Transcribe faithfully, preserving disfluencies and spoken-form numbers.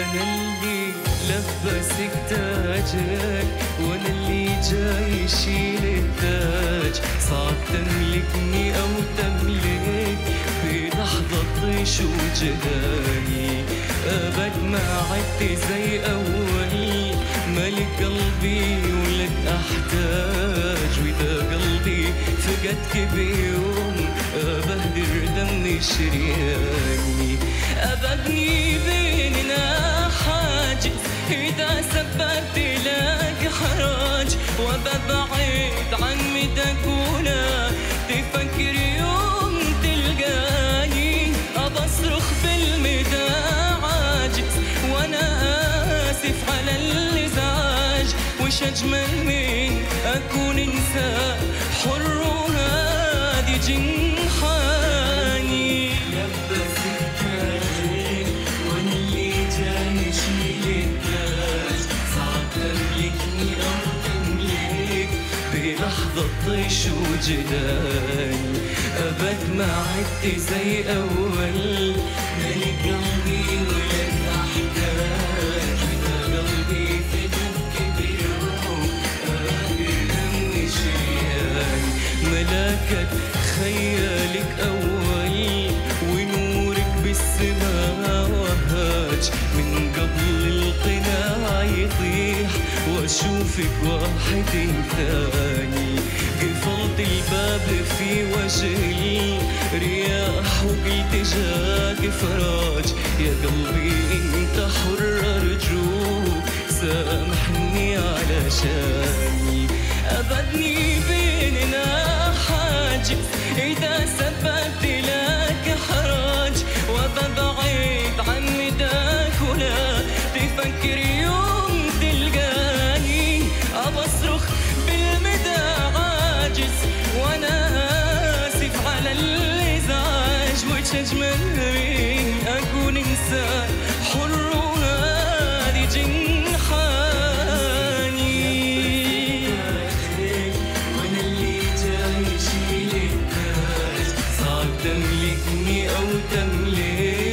وانا اللي لبسك تاجك، وانا اللي جاي اشيل التاج. صعب تملكني او تملك في لحظة طيش وجهاني، ابد ما عدت زي اولي. مالك قلبي ولك احتاج، واذا قلبي فقدك بيوم ابهدر دمي شرياني. ابدني بيننا حاجز، اذا سببت لك حراج، وببعد عن مدك ولا تفكر يوم تلقاني. أبصرخ بالمدى عاجز، وانا اسف على الازعاج. وش اجمل من اكون انسان حر وهادي جنحاني. لحظة طيش وجدال، أبد ما عدت زي أول. مالك قلبي ولك أحتاج، إذا قلبي في دمك بيروح أغير دمي شيان. ملاكك خيالك أول، ونورك بالسماء وهاج. من قبل القناع يطيح واشوفك واحد ثاني. قفلت الباب في وجهي رياح، وقلت جاك فراج. يا قلبي انت حر ارجوك، سامحني علشاني. ابدني بيننا حاجز، اذا سببت لك حراج، وببعد عن مداك ولا تفكر يوم تلقاني. أبصرخ بالمدى عاجز، وانا اسف على الازعاج. وش اجمل من اكون انسان حر وهادي جنحاني. وانا اللي جاي اشيل التاج، صعب تملكني او تملك